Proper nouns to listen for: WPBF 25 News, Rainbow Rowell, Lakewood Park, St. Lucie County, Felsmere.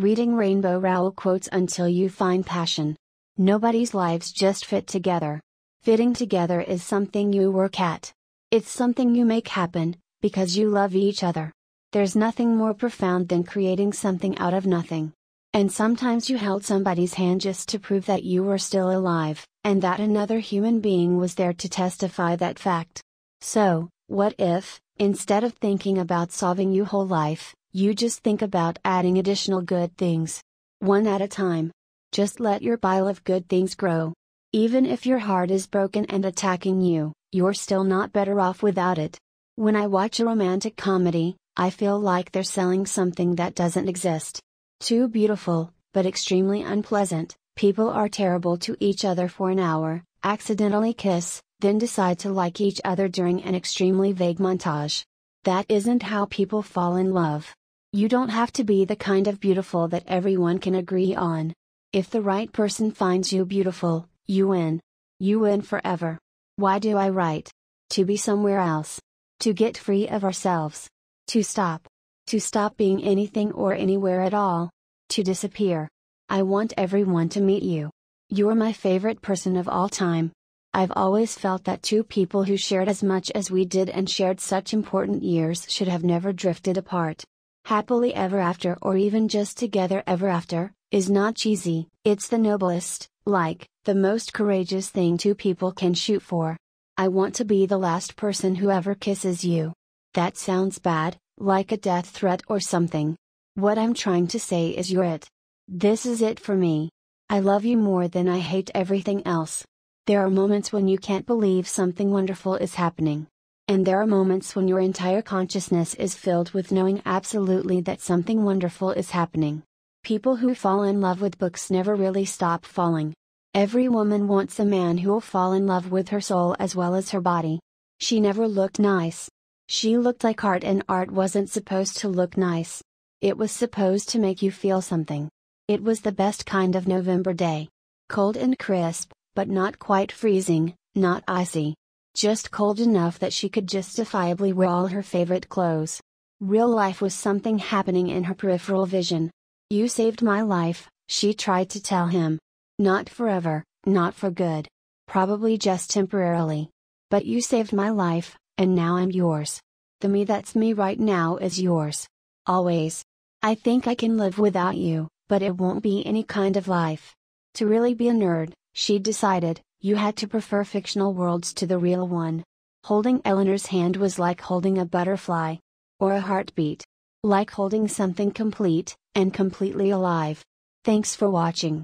Reading Rainbow Rowell quotes until you find passion. Nobody's lives just fit together. Fitting together is something you work at. It's something you make happen, because you love each other. There's nothing more profound than creating something out of nothing. And sometimes you held somebody's hand just to prove that you were still alive, and that another human being was there to testify that fact. So, what if, instead of thinking about solving your whole life, you just think about adding additional good things? One at a time. Just let your pile of good things grow. Even if your heart is broken and attacking you, you're still not better off without it. When I watch a romantic comedy, I feel like they're selling something that doesn't exist. Two beautiful, but extremely unpleasant, people are terrible to each other for an hour, accidentally kiss, then decide to like each other during an extremely vague montage. That isn't how people fall in love. You don't have to be the kind of beautiful that everyone can agree on. If the right person finds you beautiful, you win. You win forever. Why do I write? To be somewhere else. To get free of ourselves. To stop. To stop being anything or anywhere at all. To disappear. I want everyone to meet you. You're my favorite person of all time. I've always felt that two people who shared as much as we did and shared such important years should have never drifted apart. Happily ever after, or even just together ever after, is not cheesy. It's the noblest, like, the most courageous thing two people can shoot for. I want to be the last person who ever kisses you. That sounds bad, like a death threat or something. What I'm trying to say is you're it. This is it for me. I love you more than I hate everything else. There are moments when you can't believe something wonderful is happening. And there are moments when your entire consciousness is filled with knowing absolutely that something wonderful is happening. People who fall in love with books never really stop falling. Every woman wants a man who will fall in love with her soul as well as her body. She never looked nice. She looked like art, and art wasn't supposed to look nice. It was supposed to make you feel something. It was the best kind of November day. Cold and crisp, but not quite freezing, not icy. Just cold enough that she could justifiably wear all her favorite clothes. Real life was something happening in her peripheral vision. "You saved my life," she tried to tell him. "Not forever, not for good. Probably just temporarily. But you saved my life, and now I'm yours. The me that's me right now is yours. Always. I think I can live without you, but it won't be any kind of life." To really be a nerd, she decided, you had to prefer fictional worlds to the real one. Holding Eleanor's hand was like holding a butterfly. Or a heartbeat. Like holding something complete, and completely alive. Thanks for watching.